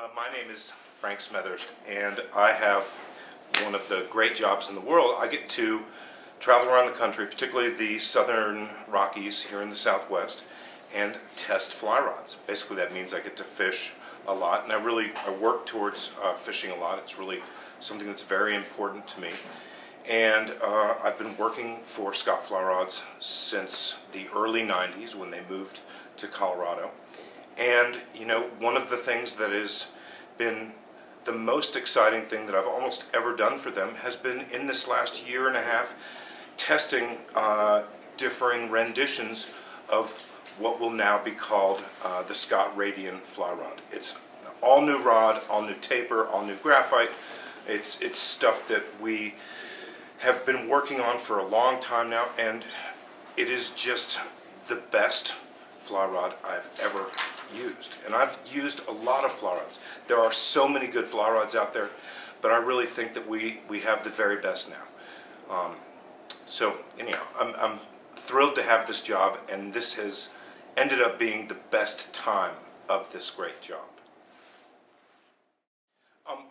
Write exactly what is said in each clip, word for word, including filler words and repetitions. Uh, my name is Frank Smethurst, and I have one of the great jobs in the world. I get to travel around the country, particularly the southern Rockies here in the Southwest, and test fly rods. Basically that means I get to fish a lot, and I really I work towards uh, fishing a lot. It's really something that's very important to me. And uh, I've been working for Scott Fly Rods since the early nineties when they moved to Colorado. And, you know, one of the things that has been the most exciting thing that I've almost ever done for them has been in this last year and a half testing uh, differing renditions of what will now be called uh, the Scott Radian Fly Rod. It's an all new rod, all new taper, all new graphite. It's, it's stuff that we have been working on for a long time now, and it is just the best fly rod I've ever used. And I've used a lot of fly rods. There are so many good fly rods out there, but I really think that we, we have the very best now. Um, so anyhow, I'm, I'm thrilled to have this job, and this has ended up being the best time of this great job. Um,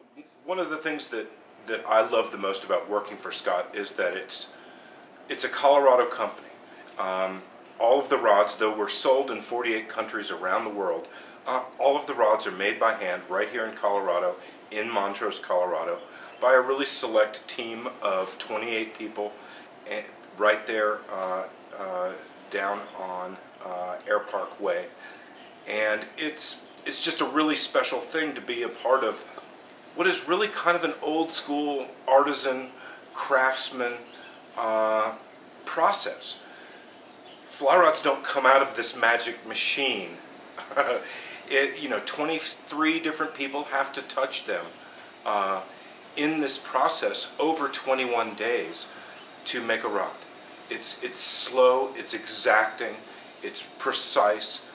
one of the things that, that I love the most about working for Scott is that it's, it's a Colorado company. Um, All of the rods, though we're sold in forty-eight countries around the world, uh, all of the rods are made by hand right here in Colorado, in Montrose, Colorado, by a really select team of twenty-eight people and right there uh, uh, down on uh, Airpark Way. And it's, it's just a really special thing to be a part of what is really kind of an old-school artisan, craftsman uh, process. Fly rods don't come out of this magic machine. It, you know, twenty-three different people have to touch them uh, in this process over twenty-one days to make a rod. It's, it's slow, it's exacting, it's precise,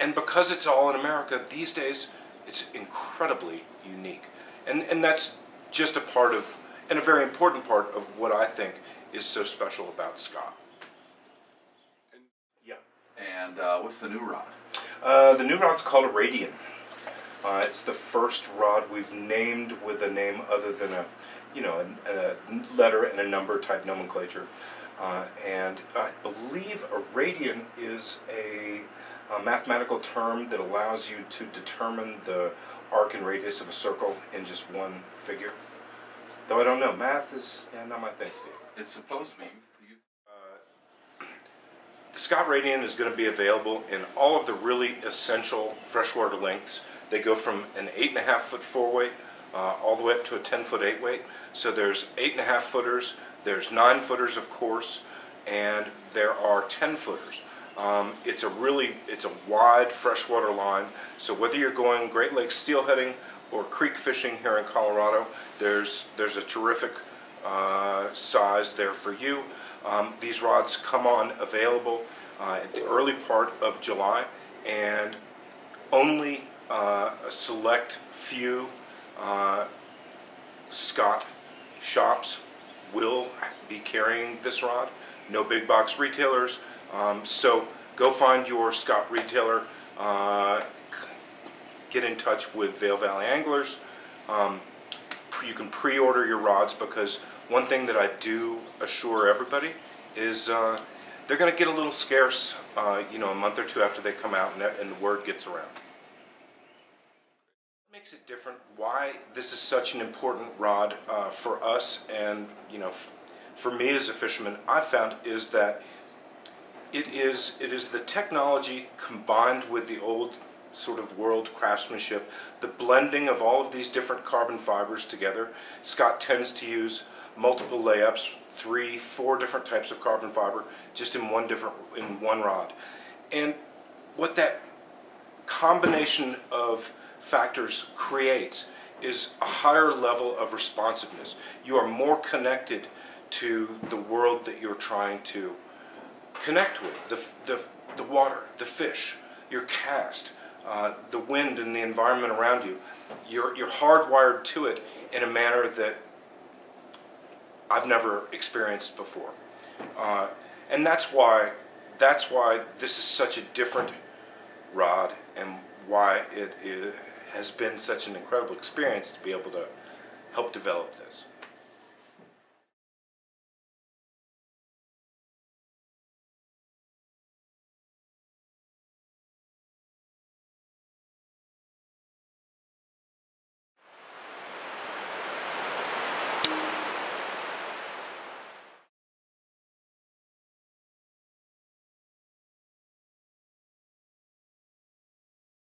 and because it's all in America these days, it's incredibly unique. And, and that's just a part of, and a very important part of what I think is so special about Scott. And uh, what's the new rod? Uh, the new rod's called a Radian. Uh, it's the first rod we've named with a name other than a, you know, a, a letter and a number type nomenclature. Uh, and I believe a Radian is a, a mathematical term that allows you to determine the arc and radius of a circle in just one figure. Though I don't know, math is yeah, not my thing, Steve. It's supposed to be. Scott Radian is going to be available in all of the really essential freshwater lengths. They go from an eight and a half foot four weight uh, all the way up to a ten foot eight weight. So there's eight and a half footers, there's nine footers of course, and there are ten footers. Um, it's a really it's a wide freshwater line. So whether you're going Great Lakes steelheading or creek fishing here in Colorado, there's there's a terrific uh, size there for you. Um, these rods come on available uh, at the early part of July, and only uh, a select few uh, Scott shops will be carrying this rod. No big box retailers, um, so go find your Scott retailer, uh, get in touch with Vail Valley Anglers. Um, you can pre-order your rods, because one thing that I do assure everybody is uh, they're going to get a little scarce, uh, you know, a month or two after they come out, and, and the word gets around. What makes it different? Why this is such an important rod uh, for us, and you know, for me as a fisherman, I found is that it is it is the technology combined with the old sort of world craftsmanship, the blending of all of these different carbon fibers together. Scott tends to use multiple layups, three, four different types of carbon fiber, just in one different in one rod. And what that combination of factors creates is a higher level of responsiveness. You are more connected to the world that you're trying to connect with, the, the, the water, the fish, your cast, Uh, the wind and the environment around you. You're, you're hardwired to it in a manner that I've never experienced before. Uh, and that's why, that's why this is such a different rod, and why it, it has been such an incredible experience to be able to help develop this.